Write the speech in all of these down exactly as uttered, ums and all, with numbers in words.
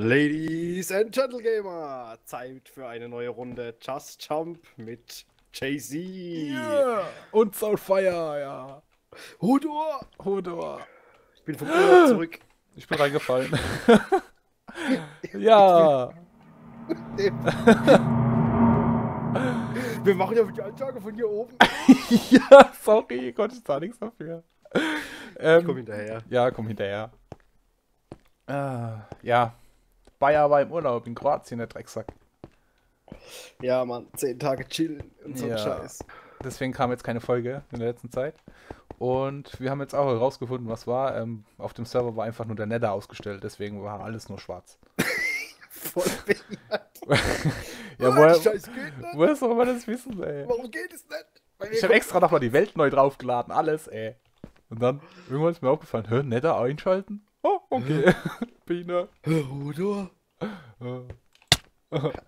Ladies and Gentle Gamer, Zeit für eine neue Runde Just Jump mit Jay-Z. Yeah. Und Soulfire, ja. Hodor! Hodor! Ich bin vom Urlaub zurück. Ich bin reingefallen. Ja! Wir machen ja die Ansage von hier oben. Ja, sorry, ich konnte da nichts dafür. Ähm, komm hinterher. Ja, komm hinterher. Ah, ja. Bayer war im Urlaub in Kroatien, der Drecksack. Ja, Mann, zehn Tage chillen und so ein ja. Scheiß. Deswegen kam jetzt keine Folge in der letzten Zeit. Und wir haben jetzt auch herausgefunden, was war. Ähm, auf dem Server war einfach nur der Nether ausgestellt, deswegen war alles nur schwarz. Voll behindert. Ja, oh, woher, Scheiß geht nicht. Woher soll man das wissen, ey? Warum geht es nicht? Weil ich habe extra nochmal die Welt neu draufgeladen, alles, ey. Und dann, irgendwann ist mir aufgefallen, hör, Nether einschalten? Oh, okay. Bina. Hodor.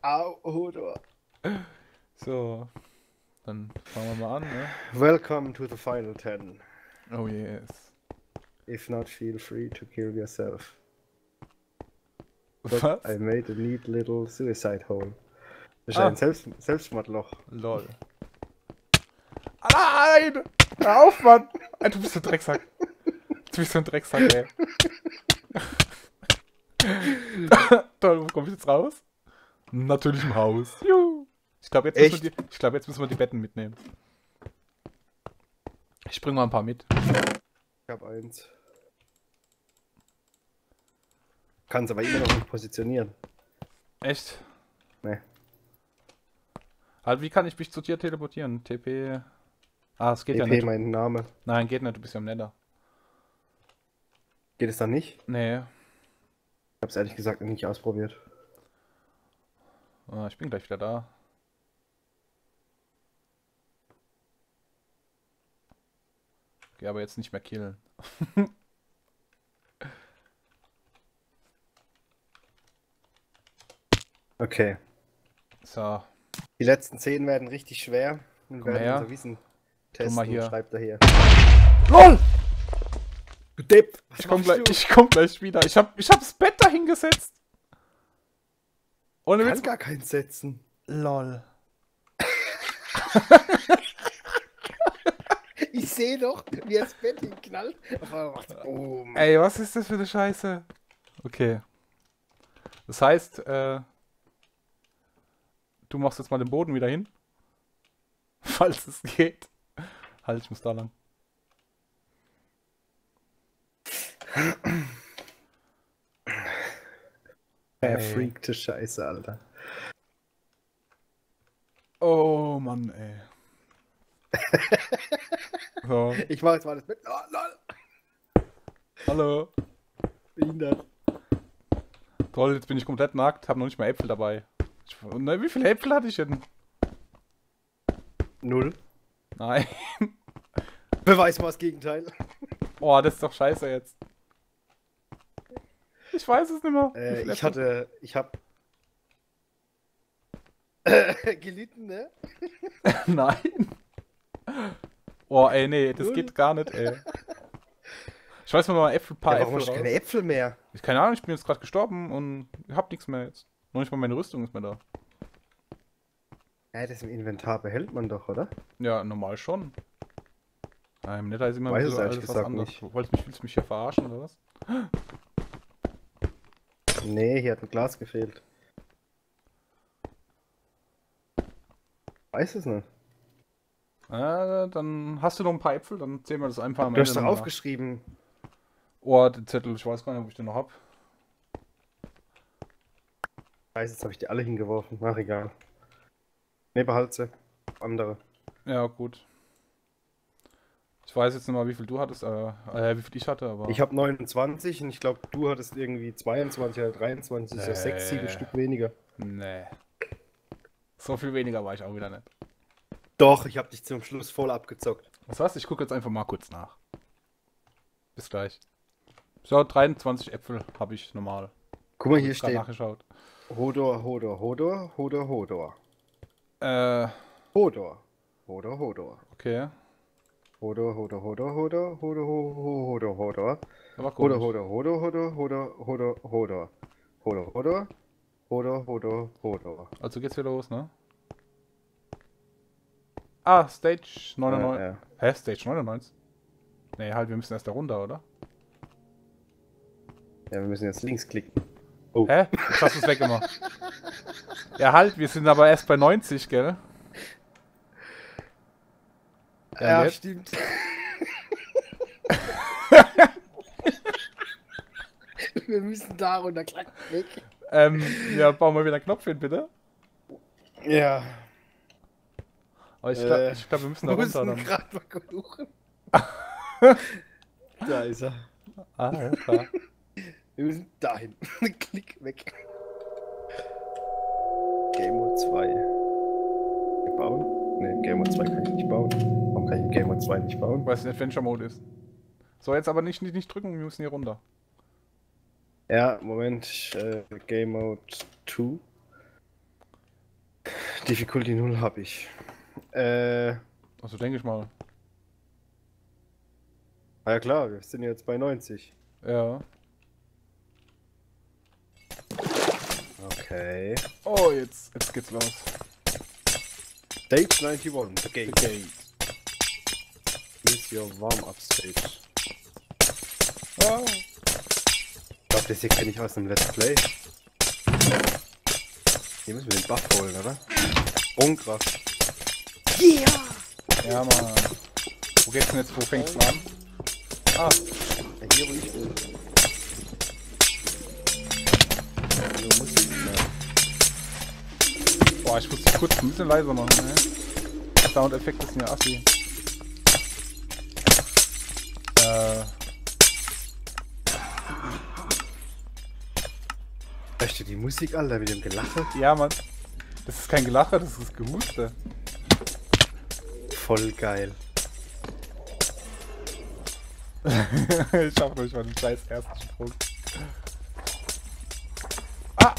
Au, Hodor. So. Dann fangen wir mal an, ne? Welcome to the final ten. Oh yes. If not, feel free to kill yourself. Was? I made a neat little suicide hole. Das ist ah. ein Selbst Selbstmordloch. Lol. Nein! Hör auf, Mann! Du bist so ein Drecksack. Du bist so ein Drecksack, ey. Toll, wo komm ich jetzt raus? Natürlich im Haus. Juhu. Ich glaube, jetzt, glaub, jetzt müssen wir die Betten mitnehmen. Ich bringe mal ein paar mit. Ich hab eins. Kannst aber immer noch nicht positionieren. Echt? Nee. Also wie kann ich mich zu dir teleportieren? T P... Ah, es geht ja nicht. T P, mein Name. Nein, geht nicht, du bist ja im Nether. Geht es dann nicht? Nee. Ich hab's ehrlich gesagt noch nicht ausprobiert. Ah, ich bin gleich wieder da. Geh aber jetzt nicht mehr killen. Okay. So. Die letzten zehn werden richtig schwer. Und komm werden her. Unser Wissen testen. Mal hier. Schreibt er hier. LOL! Du Depp! Ich komm, gleich, ich komm gleich wieder. Ich hab, ich hab das Bett dahin gesetzt. Ohne Witz. Ich kann gar keins setzen. LOL. Ich seh doch, wie er das Bett hinknallt. Oh, ey, was ist das für eine Scheiße? Okay. Das heißt, äh... du machst jetzt mal den Boden wieder hin. Falls es geht. Halt, ich muss da lang. Verfreakte Scheiße, Alter. Oh Mann, ey. So. Ich mach jetzt mal das mit. Oh, lol. Hallo. Behindert. Toll, jetzt bin ich komplett nackt, hab noch nicht mal Äpfel dabei. Ich, na, wie viele Äpfel hatte ich denn? Null. Nein. Beweis mal das Gegenteil. Oh, das ist doch scheiße jetzt. Ich weiß es nicht mehr. Äh, ich hatte, ich hab... gelitten, ne? Nein. Oh, ey, nee, das geht gar nicht, ey. Ich weiß mal, Äpfel, paar ja, warum Äpfel. Ich keine Äpfel mehr. Ich keine Ahnung, ich bin jetzt gerade gestorben und hab nichts mehr jetzt. Noch nicht mal meine Rüstung ist mehr da. Ja, das im Inventar behält man doch, oder? Ja, normal schon. Ja, im Nether ist immer weiß so alles was anderes. Wolltest du mich, mich hier verarschen, oder was? Nee, hier hat ein Glas gefehlt. Weiß es nicht. Ah, dann hast du noch ein paar Äpfel, dann zählen wir das einfach am Ende. Du hast doch aufgeschrieben. Oh, den Zettel, ich weiß gar nicht, ob ich den noch hab. Scheiße, jetzt habe ich die alle hingeworfen. Ach, egal. Ne, behalte andere. Ja, gut. Ich weiß jetzt nicht mal, wie viel du hattest, äh, äh wie viel ich hatte, aber... Ich habe neunundzwanzig und ich glaube, du hattest irgendwie zweiundzwanzig oder dreiundzwanzig, nee. So sechs, sieben Stück weniger. Nee. So viel weniger war ich auch wieder nicht. Doch, ich habe dich zum Schluss voll abgezockt. Was heißt, ich gucke jetzt einfach mal kurz nach. Bis gleich. So, dreiundzwanzig Äpfel habe ich normal. Guck mal, hier steht nachgeschaut. Hodor, Hodor, Hodor, Hodor, Hodor. Äh. Hodor. Hodor, Hodor. Okay. Hodor, Hodor, Hodor, Hodor, Hodor, Hodor, Hodor, Hodor. Hodor, Hodor, Hodor, Hodor, Hodor, Hodor, Hodor, Hodor, Hodor, Hodor, Hodor. Also geht's wieder los, ne? Ah, Stage neunundneunzig. Ja, ja. Hä, Stage neunundneunzig? Ne, halt, wir müssen erst da runter, oder? Ja, wir müssen jetzt links klicken. Oh. Hä? Jetzt hast du's weggemacht. Ja, halt, wir sind aber erst bei neunzig, gell? Ja, ja jetzt. Stimmt. Wir müssen da runter, klack, weg. Ähm, ja, bauen wir wieder einen Knopf hin, bitte. Ja. Aber ich glaube, äh, glaub, wir müssen da runter. Dann. Mal da ist er. Ah, ja, klar. Wir müssen dahin. Klick weg. Game Mode zwei. Wir bauen? Ne, Game Mode zwei kann ich nicht bauen. Warum kann ich Game Mode zwei nicht bauen? Weil es ein Adventure Mode ist. So, jetzt aber nicht, nicht, nicht drücken, wir müssen hier runter. Ja, Moment. Ich, äh, Game Mode zwei. Difficulty null habe ich. Äh. Also denke ich mal. Na ja, klar, wir sind jetzt bei neunzig. Ja. Okay. Oh, jetzt, jetzt geht's los. Stage einundneunzig, the game. The game. Here's your warm-up stage. Wow. Ich glaube, das hier kenne ich aus dem Let's Play. Hier müssen wir den Buff holen, oder? Unkraft. Yeah! Ja, Mann. Wo geht's denn jetzt? Wo fängt's an? Ah. Hier, wo ich bin. Boah, ich muss die kurz ein bisschen leiser machen, ne? Soundeffekte sind ja assi. Äh. Weißt du die Musik, Alter, mit dem Gelache? Ja, Mann. Das ist kein Gelache, das ist Gehuste. Voll geil. Ich schaff noch nicht mal den scheiß ersten Sprung. Ah!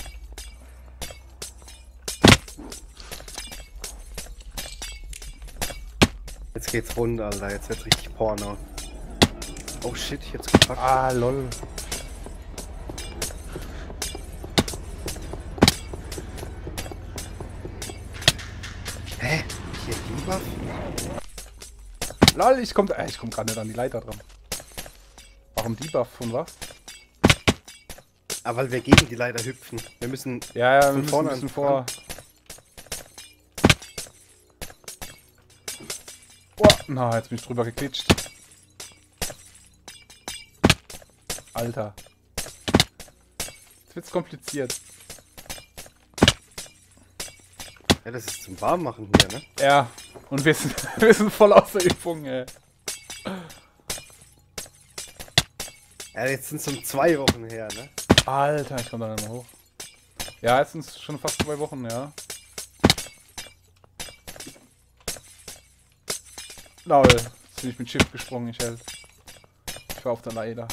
Jetzt geht's rund, Alter. Jetzt wird's richtig Porno. Oh shit, ich hab's gepackt. Ah, lol. Hä? Hier drüber? Lol, ich komm, äh, ich komm grad nicht an die Leiter dran. Warum Debuff von was? Ah, weil wir gegen die Leiter hüpfen. Wir müssen ja, ja, wir müssen vorne müssen vor. Oh, na, jetzt bin ich drüber geklitscht. Alter. Jetzt wird's kompliziert. Ja, das ist zum Warmmachen hier, ne? Ja, und wir sind, wir sind voll außer Übung, ey. Ja, jetzt sind es schon zwei Wochen her, ne? Alter, ich komme da nicht mehr hoch. Ja, jetzt sind es schon fast zwei Wochen, ja. Lol, jetzt bin ich mit Shift gesprungen, ich hält. Ich war auf der Leiter.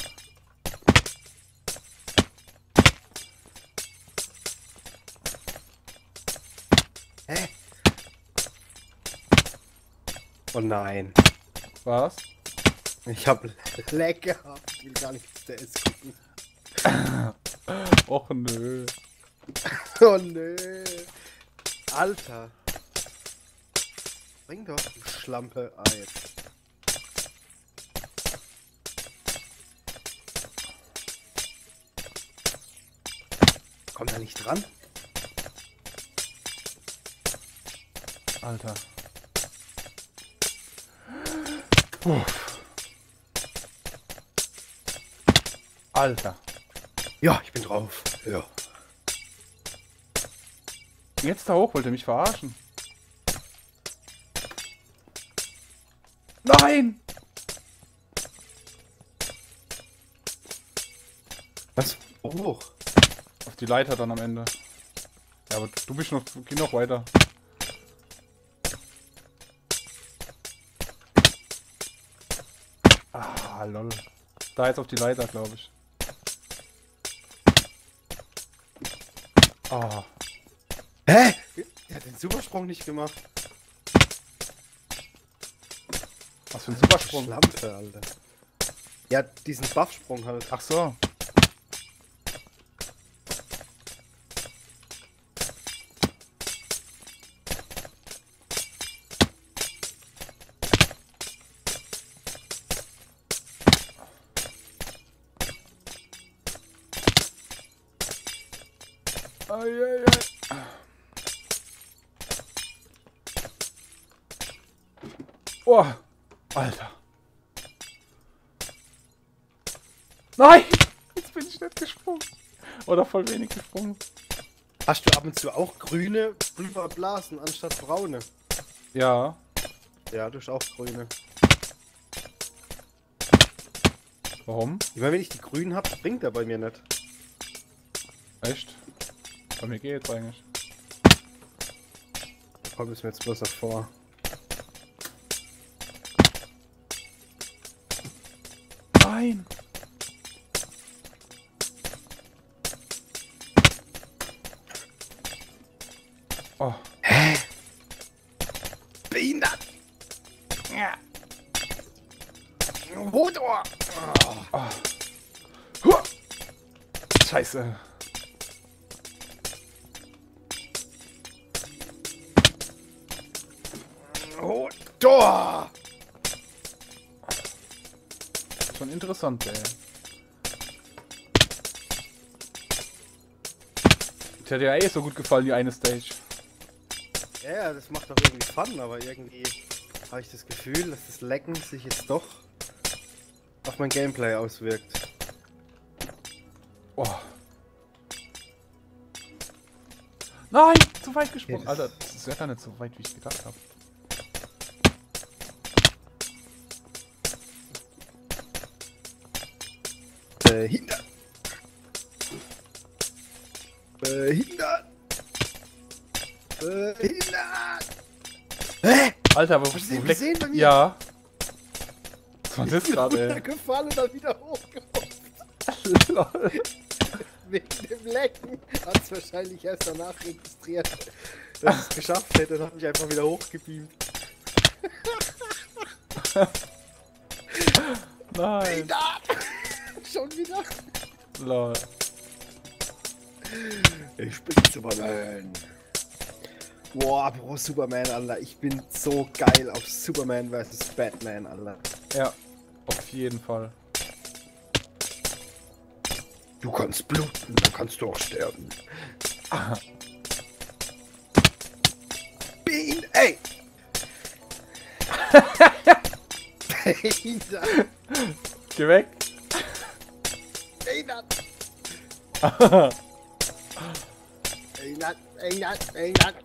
Hä? Oh nein. Was? Ich hab Leck gehabt. Ich will gar nicht auf der S gucken. Och nö. Oh nö. Alter. Bring doch die Schlampe ein. Kommt er nicht dran? Alter. Uff. Alter. Ja, ich bin drauf. Ja. Jetzt da hoch, wollte mich verarschen. Nein! Was? Hoch? Auf die Leiter dann am Ende. Ja, aber du bist noch, geh noch weiter. Ah, lol. Da jetzt auf die Leiter, glaube ich. Ah. Hä? Er hat den Supersprung nicht gemacht. Was für ein Supersprung? Schlampe, Alter. Ja, diesen Buffsprung halt. Ach so. Oh, yeah, yeah. Oh, Alter. Nein! Jetzt bin ich nicht gesprungen. Oder voll wenig gesprungen. Hast du ab und zu auch grüne Pulverblasen anstatt braune? Ja. Ja, du hast auch grüne. Warum? Immer wenn ich die grünen habe, springt er bei mir nicht. Echt? Bei mir geht's eigentlich. Da kommt es mir jetzt bloß davor. Nein! Oh. Hä? Behindert! Ja. Hodor! Oh. Oh. Huh. Scheiße. Hodor! Schon interessant, ey. Das hätte ja eh so gut gefallen, die eine Stage. Ja, yeah, das macht doch irgendwie Fun, aber irgendwie habe ich das Gefühl, dass das Lecken sich jetzt doch auf mein Gameplay auswirkt. Oh. Nein, zu weit gesprungen. Ja, das Alter, das ist ja gar nicht so weit, wie ich gedacht habe. Behindert! Behindert! Behindert! Hä? Alter, wo bist du? Gesehen bei mir? Ja. Was war das gerade, ey? Ich bin runtergefallen und dann wieder hochgehopft. Wegen dem Lecken hat es wahrscheinlich erst danach registriert, dass ich es geschafft hätte und hat mich einfach wieder hochgebeamt. Nein. Behindert! Schon wieder? Lol. Ich bin Superman. Boah, Bro, Superman, Alter. Ich bin so geil auf Superman versus Batman, Alter. Ja, auf jeden Fall. Du kannst bluten, dann kannst du auch sterben. Aha. Bean, ey! Geh weg! Hahaha. Ey, Nat, ey, Nat, ey, Nat.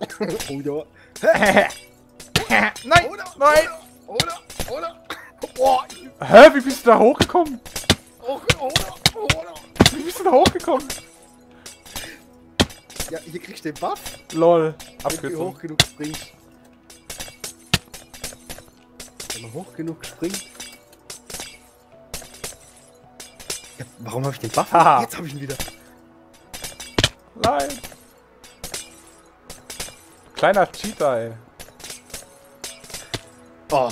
Hodor. Nein, Hodor, nein. Hodor, Hodor, Hodor. Hä, wie bist du da hochgekommen? Hodor, Hodor, Hodor. Wie bist du da hochgekommen? Ja, hier kriegst du den Buff. Lol. Wenn du hoch genug springst. Wenn man hoch genug springt. Ja, warum habe ich den Buff? Aha. Jetzt habe ich ihn wieder. Nein. Kleiner Cheater, ey. Oh.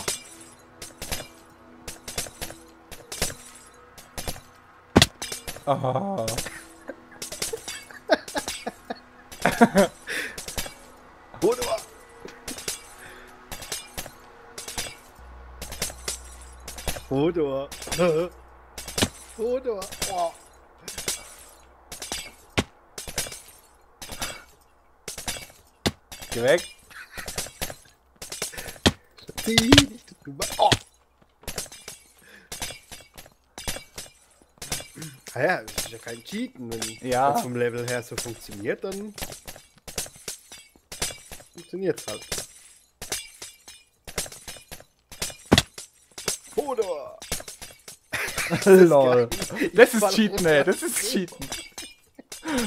Aha. Wunderbar. Wunderbar. Hodor! Oh. Geh weg! Zieh dich drüber! Oh! Ah ja, das ist ja kein Cheaten. Wenn ja. Das vom Level her so funktioniert, dann funktioniert's halt. Hodor! Das lol. Ist das ist Cheaten, ey. Das ist Cheaten.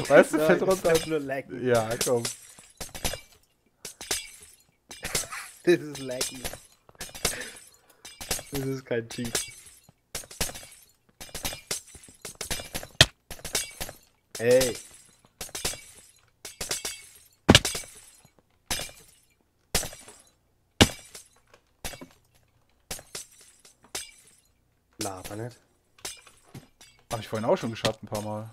Weißt du, fällt runter. Nur laggen. Ja, komm. Das ist laggen. Das ist kein Cheat. Ey. Laber nicht. Habe ich vorhin auch schon geschafft ein paar Mal.